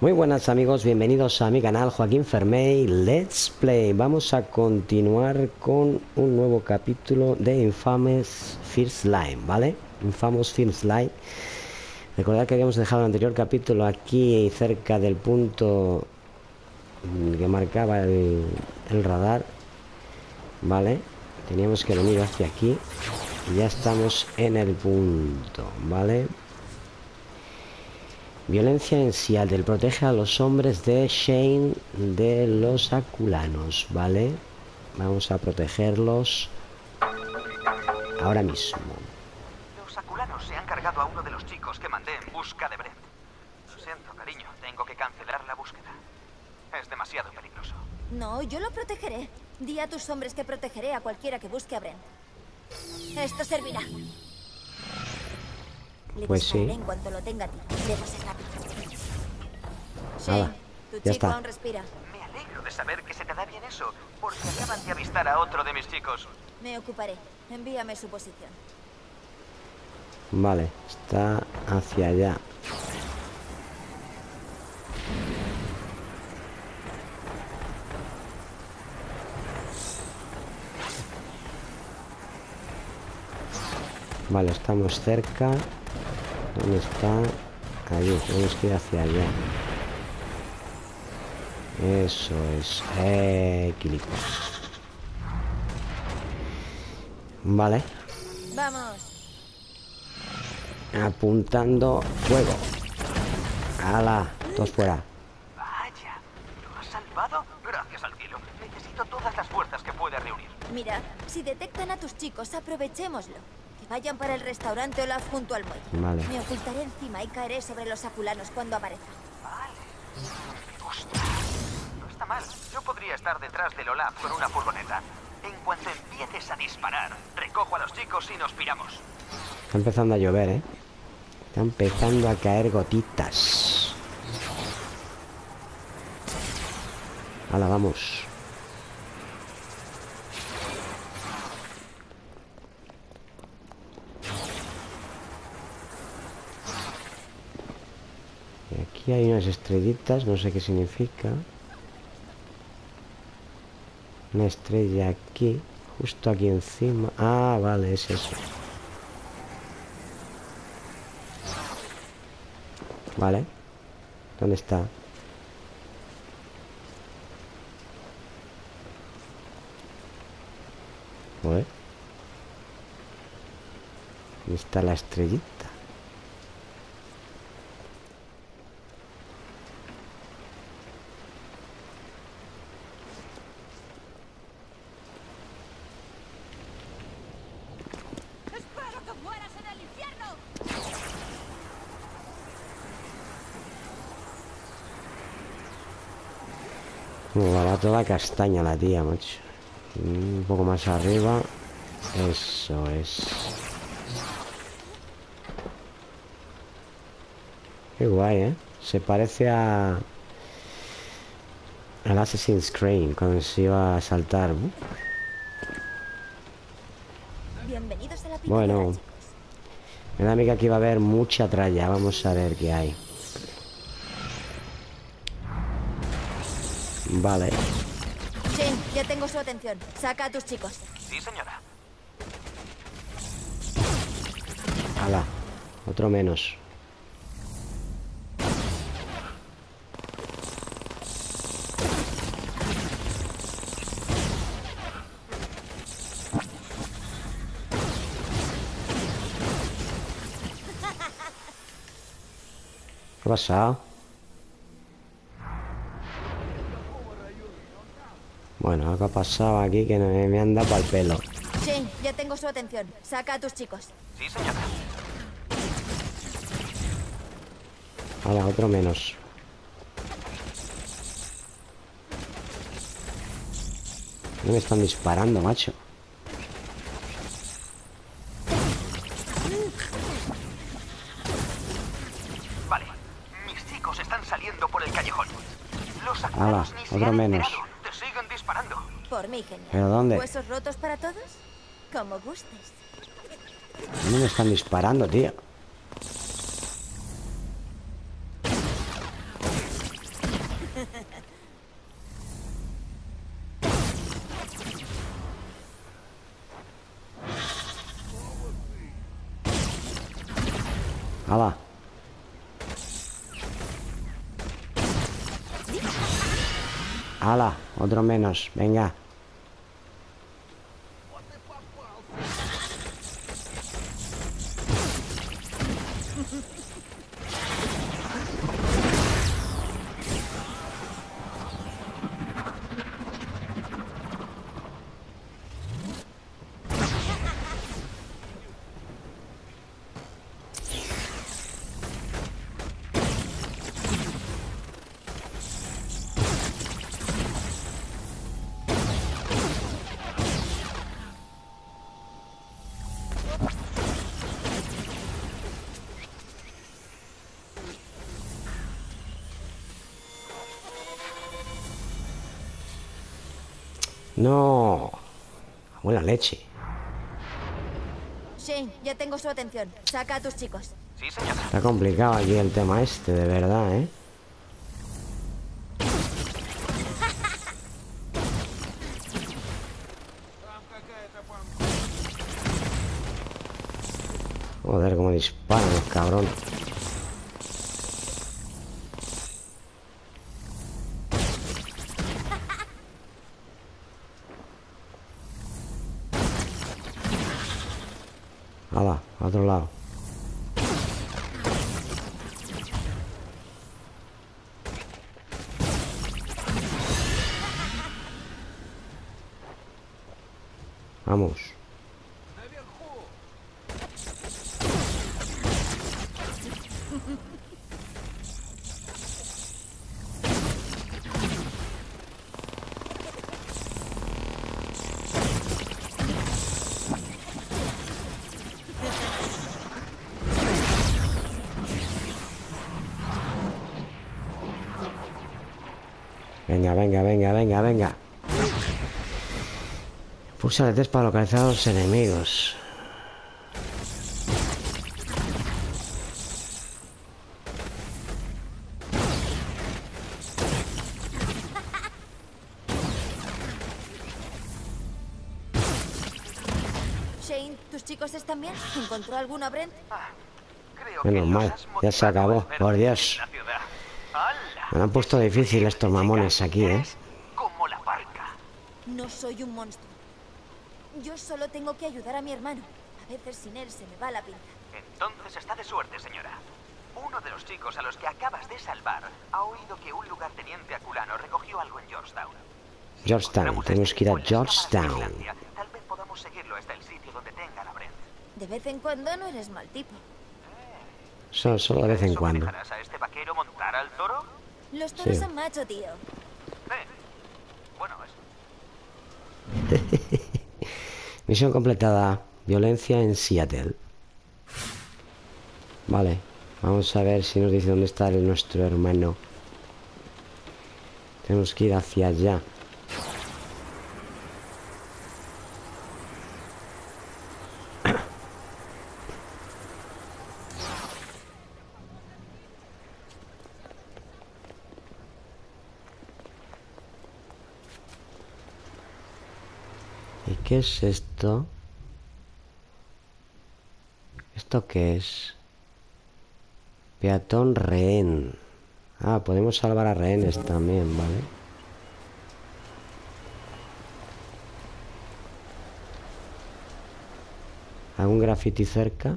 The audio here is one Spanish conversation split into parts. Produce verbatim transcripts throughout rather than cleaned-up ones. Muy buenas amigos, bienvenidos a mi canal Joaquín Fermei, Let's Play. Vamos a continuar con un nuevo capítulo de Infamous First Line, ¿vale? Infamous First Line. Recordad que habíamos dejado el anterior capítulo aquí cerca del punto que marcaba el, el radar, ¿vale? Teníamos que venir hacia aquí y ya estamos en el punto, ¿vale? Violencia en Seattle, protege a los hombres de Shane de los Akuranos, ¿vale? Vamos a protegerlos ahora mismo. Los Akuranos se han cargado a uno de los chicos que mandé en busca de Brent. Lo siento, cariño, tengo que cancelar la búsqueda. Es demasiado peligroso. No, yo lo protegeré. Di a tus hombres que protegeré a cualquiera que busque a Brent. Esto servirá. Le pues sí. En cuanto lo tenga, debes rápido. Nada, sí, tu ya chico está. Aún respira. Me alegro de saber que se te da bien eso, porque acaban de avistar a otro de mis chicos. Me ocuparé. Envíame su posición. Vale, está hacia allá. Vale, estamos cerca. ¿Dónde está? Allí, tenemos que ir hacia allá. Eso es. Eh, equilibrio. Vale. Vamos. Apuntando fuego. ¡Hala! Todos fuera. Vaya, ¿lo has salvado? Gracias al cielo. Necesito todas las fuerzas que pueda reunir. Mira, si detectan a tus chicos, aprovechémoslo. Vayan para el restaurante Olaf junto al muelle. Vale. Me ocultaré encima y caeré sobre los apulanos cuando aparezcan. Vale. Me gusta. No está mal. Yo podría estar detrás del Olaf con una furgoneta. En cuanto empieces a disparar, recojo a los chicos y nos piramos. Está empezando a llover, ¿eh? Está empezando a caer gotitas. Hala, vamos. Aquí hay unas estrellitas, no sé qué significa. Una estrella aquí, justo aquí encima. Ah, vale, es eso. Vale. ¿Dónde está? Joder. ¿Dónde está la estrellita? Toda castaña la tía, macho. Un poco más arriba. Eso es. Qué guay, ¿eh? Se parece a... al Assassin's Creed, cuando se iba a saltar. Bienvenidos a la picadera, bueno. Me da a mí que aquí va a haber mucha tralla. Vamos a ver qué hay. Vale. Sí, ya tengo su atención. Saca a tus chicos. Sí, señora. Hala, otro menos. ¿Qué ha pasado? Bueno, algo ha pasado aquí que me, me han dado para el pelo. Shane, ya tengo su atención. Saca a tus chicos. Sí, señora. Ahora, otro menos. No me están disparando, macho. Vale, mis chicos están saliendo por el callejón. Los ahora, otro menos. Por mí, genial. ¿Pero dónde? ¿Huesos rotos para todos? Como gustes. No me están disparando, tío. Ah, va. ¡Hala! Otro menos, venga. No. Buena leche. Shane, ya tengo su atención. Saca a tus chicos. Sí, señora. Está complicado aquí el tema este, de verdad, ¿eh? Joder, cómo disparan los cabrones. Hala, a otro lado. Vamos. Venga, venga, venga, venga, venga. Pulsa de test para localizar a los enemigos. Shane, ¿tus chicos están bien? ¿Encontró alguna, Brent? Ah, creo Menos que mal, ya se acabó, por Dios. Me lo han puesto difícil estos mamones aquí, ¿eh? Como la barca. No soy un monstruo. Yo solo tengo que ayudar a mi hermano. A veces sin él se me va la pinta. Entonces está de suerte, señora. Uno de los chicos a los que acabas de salvar ha oído que un lugarteniente aculano recogió algo en Georgetown. Georgetown, tenemos que ir a Georgetown. Tal vez podamos seguirlo hasta el sitio donde tengan a Brent. De vez en cuando no eres mal tipo. Solo, solo de vez en cuando. ¿Dejarás a este vaquero montar al toro? Los toros son macho, tío. Eh, bueno, eso. Misión completada. Violencia en Seattle. Vale. Vamos a ver si nos dice dónde está el nuestro hermano. Tenemos que ir hacia allá. ¿Qué es esto? ¿Esto qué es? Peatón rehén. Ah, podemos salvar a rehenes también, ¿vale? ¿Algún graffiti cerca?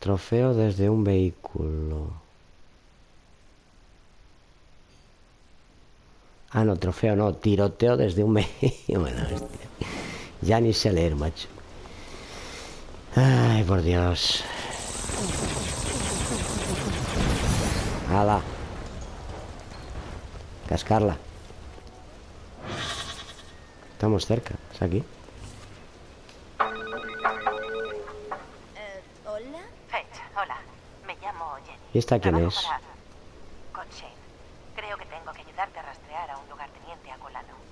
Trofeo desde un vehículo. Ah, no, trofeo no, tiroteo desde un mes. Bueno, hostia. Ya ni sé leer, macho. Ay, por Dios. ¡Hala! Cascarla. Estamos cerca, ¿es aquí? Uh, ¿Hola? Hey, hola, me llamo Jenny. ¿Y esta quién es?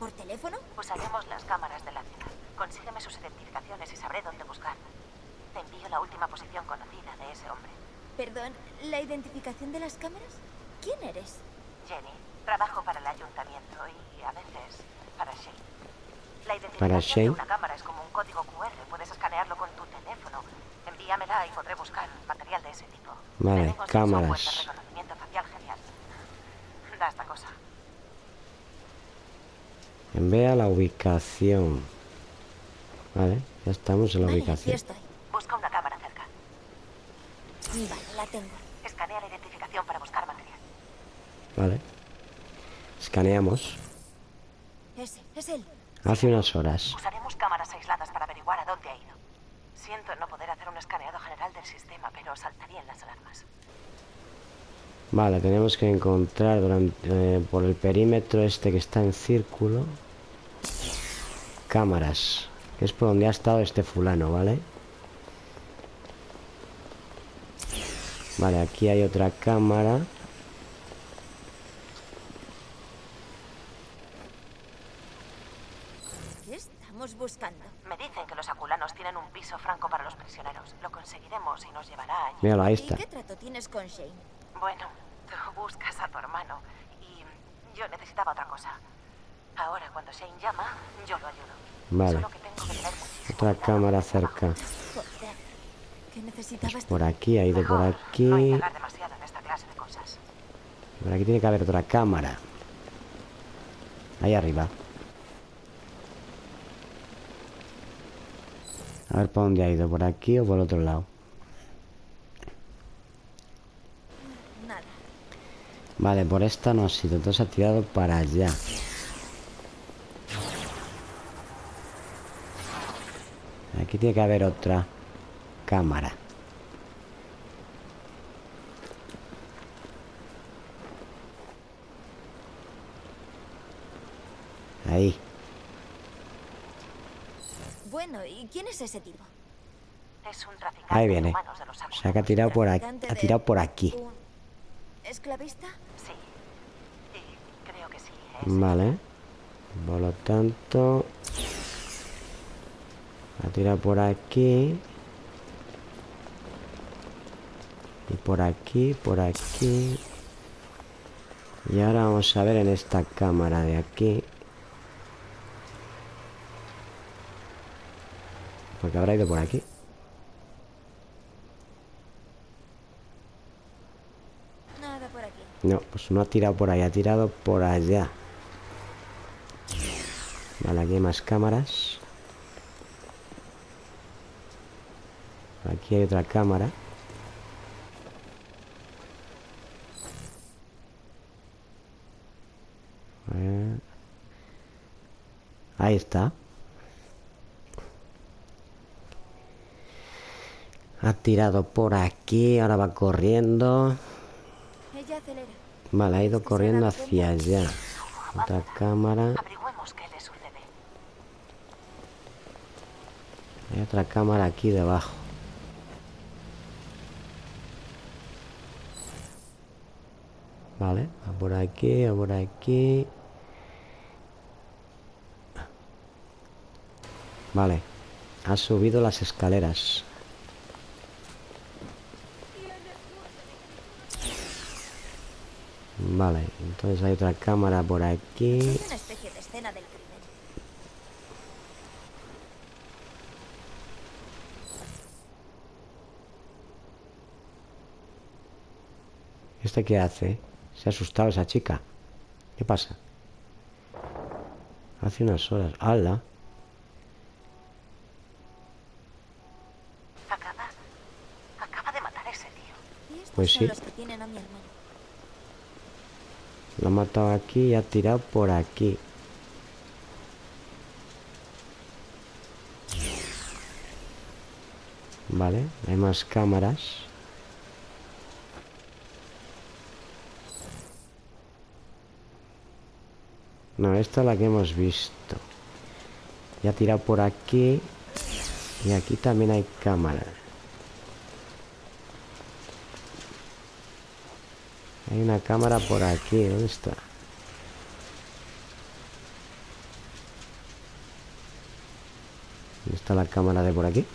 ¿Por teléfono? Usaremos las cámaras de la ciudad. Consígueme sus identificaciones y sabré dónde buscar. Te envío la última posición conocida de ese hombre. Perdón, ¿la identificación de las cámaras? ¿Quién eres? Jenny, trabajo para el ayuntamiento y a veces para Shane. La identificación ¿Para Shane? de una cámara es como un un código cu erre. Puedes escanearlo con tu teléfono. Envíamela y podré buscar material de ese tipo. Vale, cámaras. Reconocimiento facial genial. Da esta cosa. Envía la ubicación. Vale, ya estamos en la vale, ubicación. Aquí estoy. Busca una cámara cerca. Vale, la tengo. Escanea la identificación para buscar material. Vale. Escaneamos. Es, es él. Hace unas horas. Usaremos cámaras aisladas para averiguar a dónde ha ido. Siento no poder hacer un escaneado general del sistema, pero saltarían las alarmas. Vale, tenemos que encontrar durante, eh, por el perímetro este que está en círculo. Cámaras. Que es por donde ha estado este fulano, ¿vale? Vale, aquí hay otra cámara. ¿Qué estamos buscando? Me dicen que los apulanos tienen un piso franco para los prisioneros. Lo conseguiremos y nos llevará allí. Míralo, ahí está. ¿Y qué trato tienes con Shane? Bueno, tú buscas a tu hermano y yo necesitaba otra cosa. Ahora, cuando Shane llama, yo lo ayudo. Vale. Solo que tengo que tener otra cámara cerca. Pues por aquí, ha ido por aquí. No hay que hablar demasiado en esta clase de cosas. Por aquí tiene que haber otra cámara. Ahí arriba. A ver para dónde ha ido, por aquí o por el otro lado. Nada. Vale, por esta no ha sido. Entonces ha tirado para allá. Aquí tiene que haber otra cámara. Ahí. Bueno, ¿y quién es ese tipo? Es un traficante. Ahí viene. O sea, que ha tirado por aquí. Ha tirado por aquí. ¿Esclavista? Sí. Y creo que sí. Vale. Por lo tanto, ha tirado por aquí. Y por aquí, por aquí. Y ahora vamos a ver en esta cámara de aquí. Porque habrá ido por aquí. Nada por aquí. No, pues no ha tirado por ahí, ha tirado por allá. Vale, aquí hay más cámaras. Aquí hay otra cámara. Eh, ahí está. Ha tirado por aquí, ahora va corriendo. Vale, ha ido corriendo hacia allá. Otra cámara. Hay otra cámara aquí debajo. Vale, va por aquí, va por aquí. Vale, ha subido las escaleras. Vale, entonces hay otra cámara por aquí. Es una especie de escena del crimen. ¿Este qué hace? Se ha asustado esa chica. ¿Qué pasa? Hace unas horas. ¡Hala! Acaba, acaba de matar a ese tío. ¿Y estos pues son sí. Los que tienen a mi hermano? Lo ha matado aquí y ha tirado por aquí. Vale, hay más cámaras. No, esta es la que hemos visto. Y ha tirado por aquí. Y aquí también hay cámaras. Hay una cámara por aquí, ¿dónde está? ¿Dónde está la cámara de por aquí?